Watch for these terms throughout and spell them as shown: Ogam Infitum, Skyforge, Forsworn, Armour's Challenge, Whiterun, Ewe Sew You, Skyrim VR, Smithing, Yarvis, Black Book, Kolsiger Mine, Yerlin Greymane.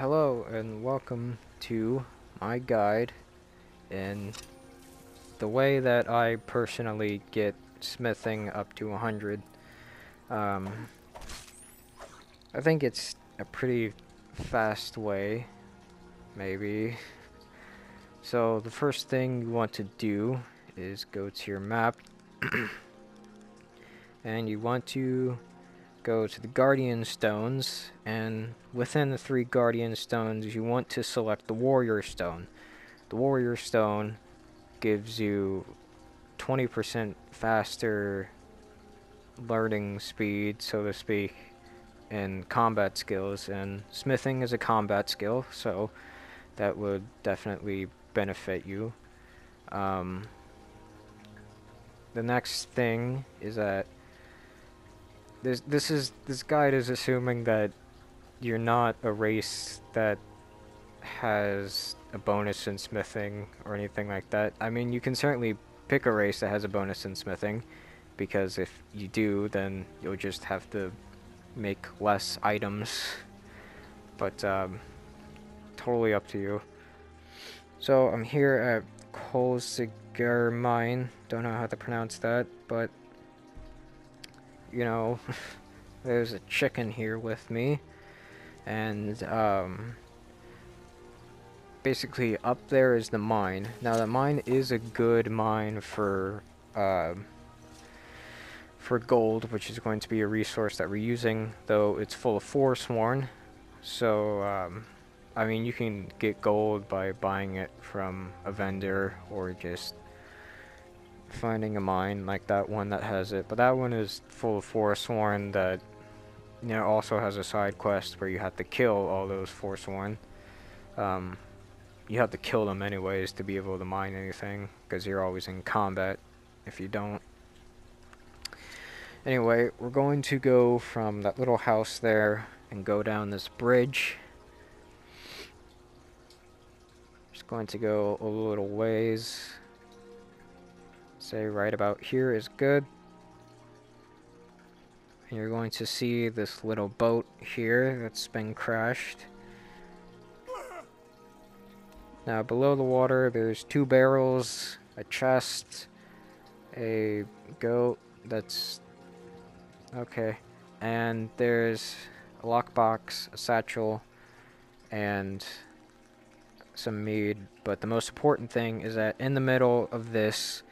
Hello and welcome to my guide in the way that I personally get smithing up to 100. I think it's a pretty fast way, maybe. So the first thing you want to do is go to your map and you want to go to the Guardian Stones, and within the 3 Guardian Stones you want to select the Warrior Stone. The Warrior Stone gives you 20% faster learning speed, so to speak, in combat skills, and smithing is a combat skill, so that would definitely benefit you. The next thing is that this guide is assuming that you're not a race that has a bonus in smithing or anything like that. I mean, you can certainly pick a race that has a bonus in smithing, because if you do, then you'll just have to make less items, but totally up to you. So I'm here at Kolsiger Mine, don't know how to pronounce that, but you know, there's a chicken here with me, and basically up there is the mine. Now the mine is a good mine for gold, which is going to be a resource that we're using, though it's full of Forsworn, so I mean, you can get gold by buying it from a vendor or just finding a mine like that one that has it, but that one is full of Forsworn that, you know, also has a side quest where you have to kill all those Forsworn. You have to kill them anyways to be able to mine anything, because you're always in combat if you don't. Anyway, we're going to go from that little house there and go down this bridge. Just going to go a little ways. Say right about here is good. And you're going to see this little boat here that's been crashed. Now below the water there's 2 barrels, a chest, a goat that's okay, and there's a lockbox, a satchel, and some mead. But the most important thing is that in the middle of this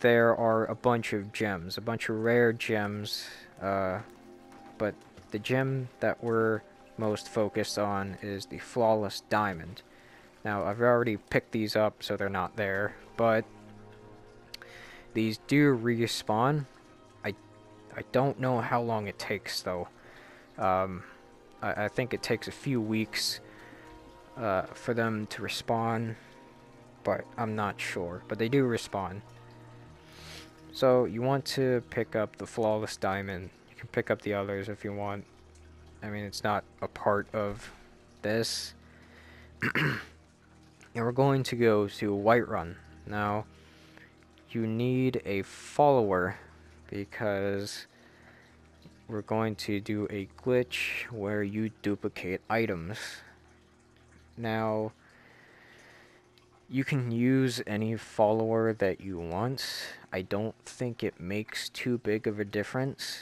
there are a bunch of gems, a bunch of rare gems, but the gem that we're most focused on is the Flawless Diamond. Now I've already picked these up, so they're not there, but these do respawn. I don't know how long it takes though. I think it takes a few weeks for them to respawn, but I'm not sure, but they do respawn. So you want to pick up the Flawless Diamond. You can pick up the others if you want. I mean, it's not a part of this. And we're going to go to Whiterun. Now, you need a follower, because we're going to do a glitch where you duplicate items. Now, you can use any follower that you want. I don't think it makes too big of a difference,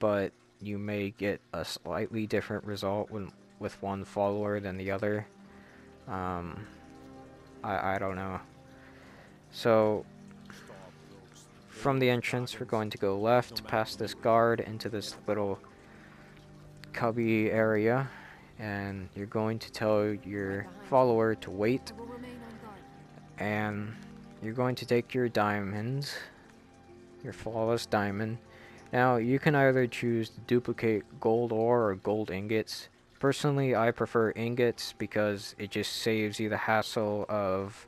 but you may get a slightly different result with one follower than the other. I don't know. So, from the entrance, we're going to go left, past this guard, into this little cubby area, and you're going to tell your follower to wait. And you're going to take your diamonds, your Flawless Diamond. Now you can either choose to duplicate gold ore or gold ingots. Personally, I prefer ingots because it just saves you the hassle of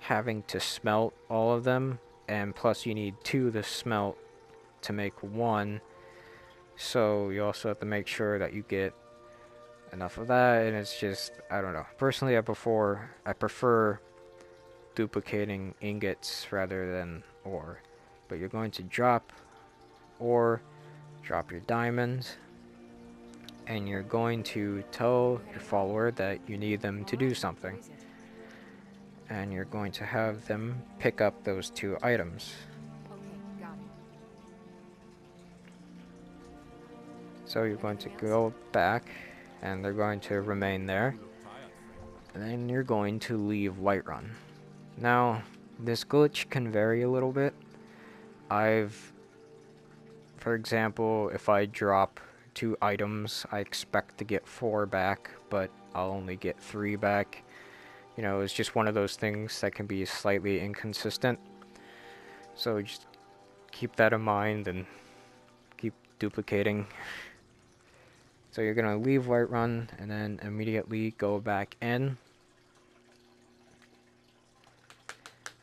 having to smelt all of them, and plus you need 2 to smelt to make 1, so you also have to make sure that you get enough of that, and it's just, I don't know. Personally, I prefer duplicating ingots rather than ore. But you're going to drop your diamonds, and you're going to tell your follower that you need them to do something. And you're going to have them pick up those two items. So you're going to go back, and they're going to remain there. And then you're going to leave Whiterun. Now, this glitch can vary a little bit. For example, if I drop 2 items, I expect to get 4 back, but I'll only get 3 back. You know, it's just one of those things that can be slightly inconsistent. So just keep that in mind and keep duplicating. So you're gonna leave Whiterun and then immediately go back in.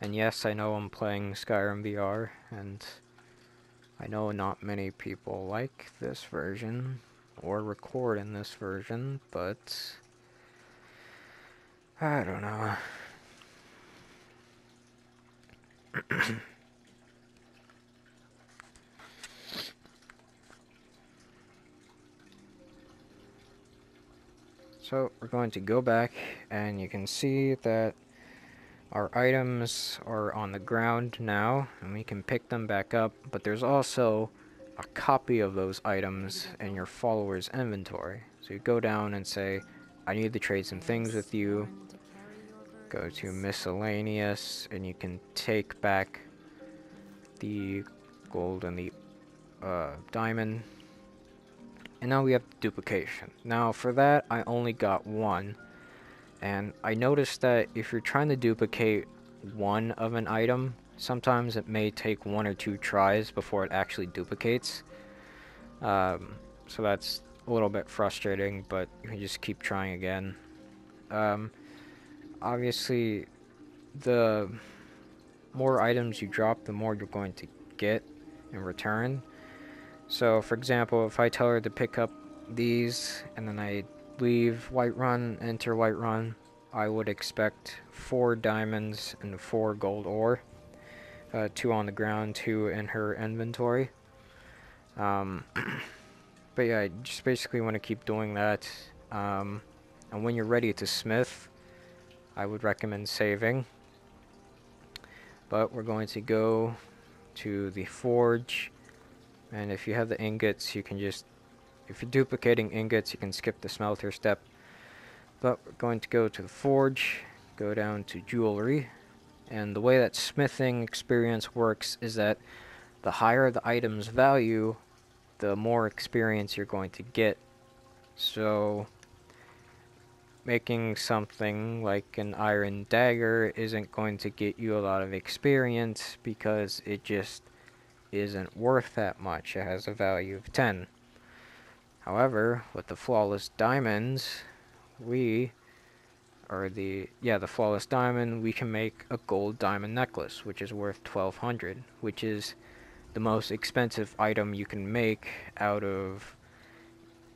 And yes, I know I'm playing Skyrim VR, and I know not many people like this version or record in this version, but I don't know. So we're going to go back, and you can see that our items are on the ground now, and we can pick them back up, but there's also a copy of those items in your follower's inventory. So you go down and say, I need to trade some things with you. Go to miscellaneous, and you can take back the gold and the diamond. And now we have duplication. Now for that, I only got 1. And I noticed that if you're trying to duplicate 1 of an item, sometimes it may take 1 or 2 tries before it actually duplicates. So that's a little bit frustrating, but you can just keep trying again. Obviously, the more items you drop, the more you're going to get in return. So, for example, if I tell her to pick up these, and then I leave Whiterun, enter Whiterun, I would expect 4 diamonds and 4 gold ore, 2 on the ground, 2 in her inventory. But yeah, I just basically want to keep doing that, and when you're ready to smith, I would recommend saving. But we're going to go to the forge, and if you have the ingots, you can just, if you're duplicating ingots, you can skip the smelter step. But we're going to go to the forge, go down to jewelry, and the way that smithing experience works is that the higher the item's value, the more experience you're going to get. So making something like an iron dagger isn't going to get you a lot of experience because it just isn't worth that much. It has a value of 10. However, with the flawless diamonds, the flawless diamond, we can make a gold diamond necklace, which is worth 1200, which is the most expensive item you can make out of,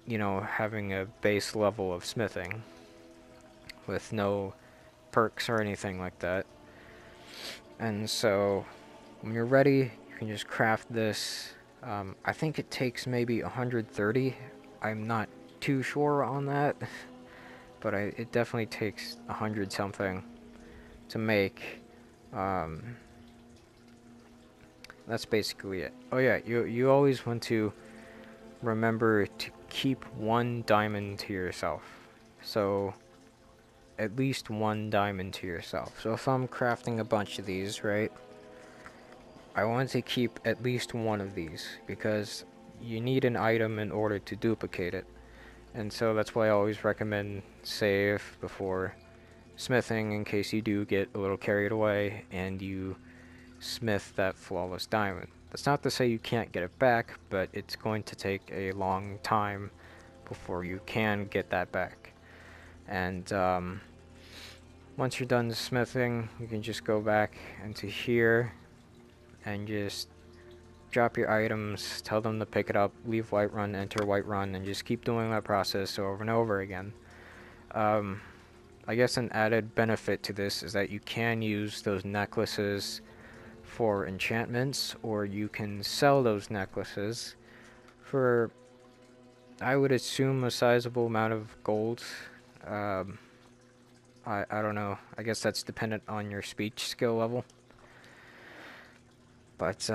you know, having a base level of smithing with no perks or anything like that. And so when you're ready, you can just craft this. I think it takes maybe 130. I'm not too sure on that, but it definitely takes 100 something to make. That's basically it. Oh yeah, you always want to remember to keep 1 diamond to yourself. So at least 1 diamond to yourself. So if I'm crafting a bunch of these, right, I want to keep at least 1 of these because you need an item in order to duplicate it. And so that's why I always recommend save before smithing in case you do get a little carried away and you smith that flawless diamond. That's not to say you can't get it back, but it's going to take a long time before you can get that back. And once you're done smithing, you can just go back into here and just drop your items, tell them to pick it up, leave Whiterun, enter Whiterun, and just keep doing that process over and over again. I guess an added benefit to this is that you can use those necklaces for enchantments, or you can sell those necklaces for I would assume a sizable amount of gold. I don't know. I guess that's dependent on your speech skill level. But,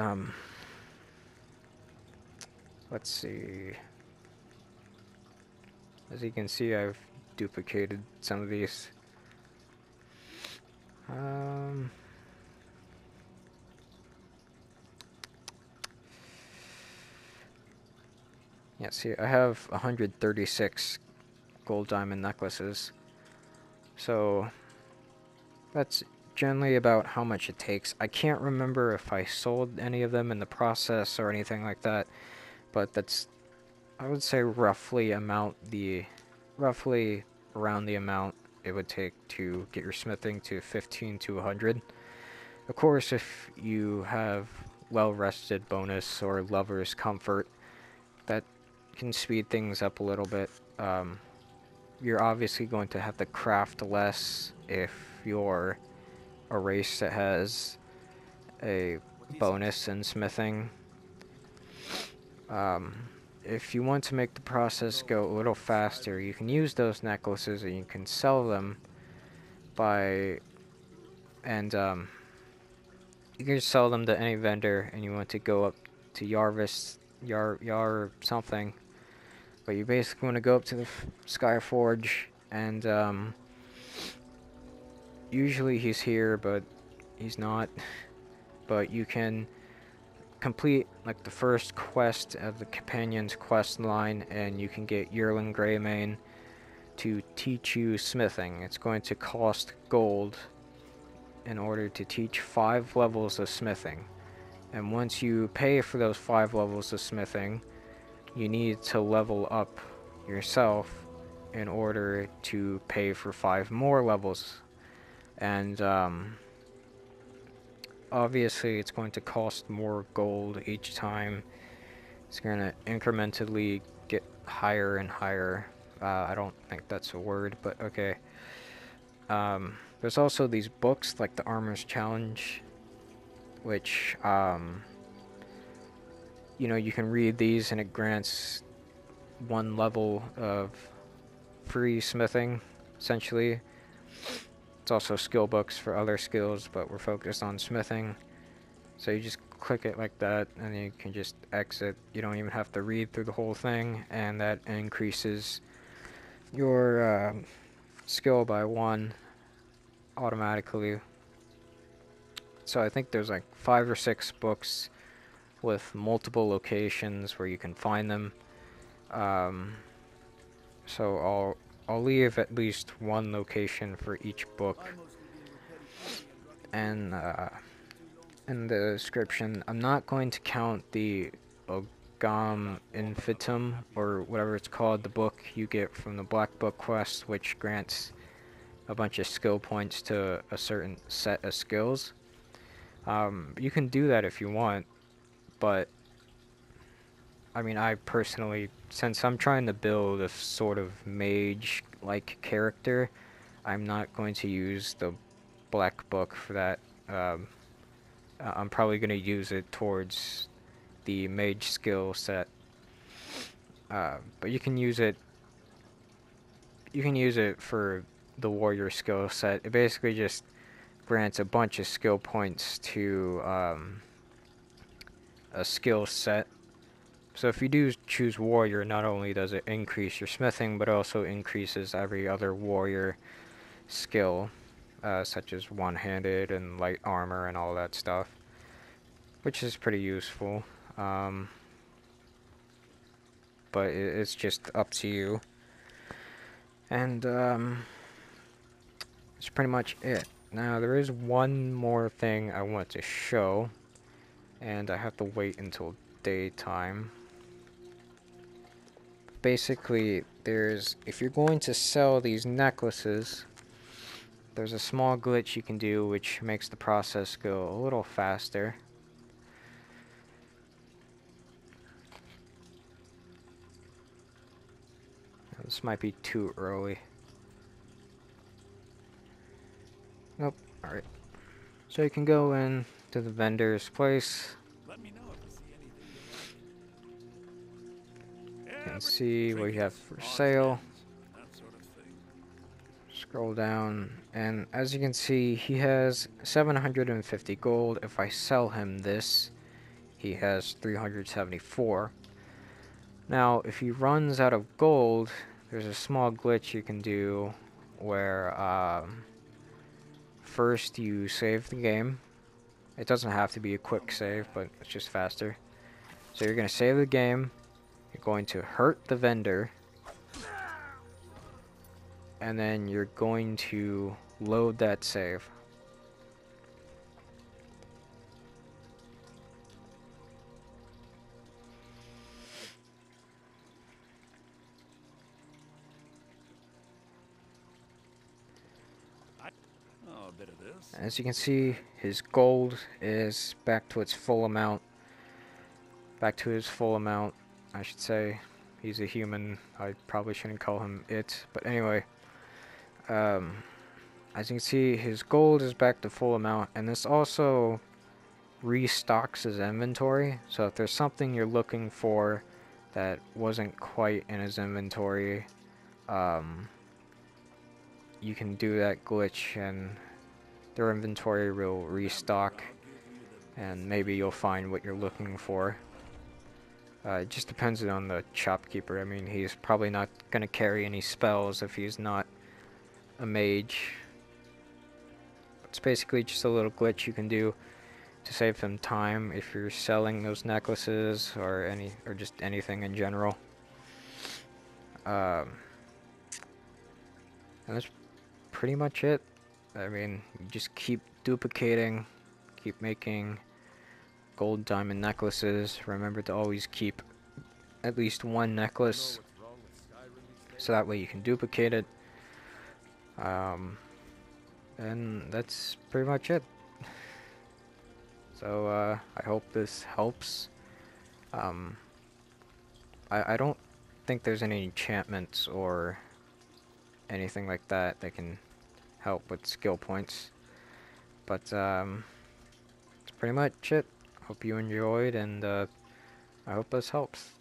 let's see. As you can see, I've duplicated some of these. Yeah, see, I have 136 gold diamond necklaces. So that's generally about how much it takes. I can't remember if I sold any of them in the process or anything like that, but that's, I would say, roughly around the amount it would take to get your smithing to 15 to 100. Of course, if you have well-rested bonus or lover's comfort, that can speed things up a little bit. You're obviously going to have to craft less if you're a race that has a bonus in smithing. If you want to make the process go a little faster, you can use those necklaces and you can sell them by, and you can sell them to any vendor, and you want to go up to Yarvis something. But you basically want to go up to the Skyforge, and usually he's here, but he's not. But you can complete like the first quest of the Companion's quest line, and you can get Yerlin Greymane to teach you smithing. It's going to cost gold in order to teach 5 levels of smithing. And once you pay for those 5 levels of smithing, you need to level up yourself in order to pay for 5 more levels. And obviously it's going to cost more gold each time. It's going to incrementally get higher and higher. I don't think that's a word, but okay. There's also these books like the Armour's Challenge, which you know, you can read these and it grants 1 level of free smithing, essentially. It's also skill books for other skills, but we're focused on smithing. So you just click it like that and you can just exit. You don't even have to read through the whole thing, and that increases your skill by 1 automatically. So I think there's like 5 or 6 books with multiple locations where you can find them. So I'll leave at least 1 location for each book, and in the description. I'm not going to count the Ogam Infitum, or whatever it's called, the book you get from the Black Book quest, which grants a bunch of skill points to a certain set of skills. You can do that if you want, but I mean, I personally, since I'm trying to build a sort of mage-like character, I'm not going to use the Black Book for that. I'm probably going to use it towards the mage skill set. But you can use it. You can use it for the warrior skill set. It basically just grants a bunch of skill points to a skill set. So if you do choose warrior, not only does it increase your smithing, but also increases every other warrior skill, such as one-handed and light armor and all that stuff, which is pretty useful. But it's just up to you, and that's pretty much it. Now there is one more thing I want to show, and I have to wait until daytime. Basically, there's, if you're going to sell these necklaces, there's a small glitch you can do which makes the process go a little faster. Now, this might be too early. Nope. Alright. So you can go in to the vendor's place. Let me know if you see anything. and see what you have for sale. Scroll down, and as you can see, he has 750 gold. If I sell him this, he has 374. Now, if he runs out of gold, there's a small glitch you can do where first you save the game. It doesn't have to be a quick save, but it's just faster. So you're going to save the game, you're going to hurt the vendor, and then you're going to load that save. As you can see, his gold is back to its full amount. I should say. He's a human. I probably shouldn't call him it, but anyway. As you can see, his gold is back to full amount, and this also restocks his inventory. So if there's something you're looking for that wasn't quite in his inventory, you can do that glitch and their inventory will restock, and maybe you'll find what you're looking for. It just depends on the shopkeeper. I mean, he's probably not going to carry any spells if he's not a mage. It's basically just a little glitch you can do to save him time if you're selling those necklaces or just anything in general. And that's pretty much it. I mean, you just keep duplicating, keep making gold diamond necklaces. Remember to always keep at least one necklace, so that way you can duplicate it. And that's pretty much it. So I hope this helps. I don't think there's any enchantments or anything like that that can help with skill points, but that's pretty much it. Hope you enjoyed, and I hope this helps.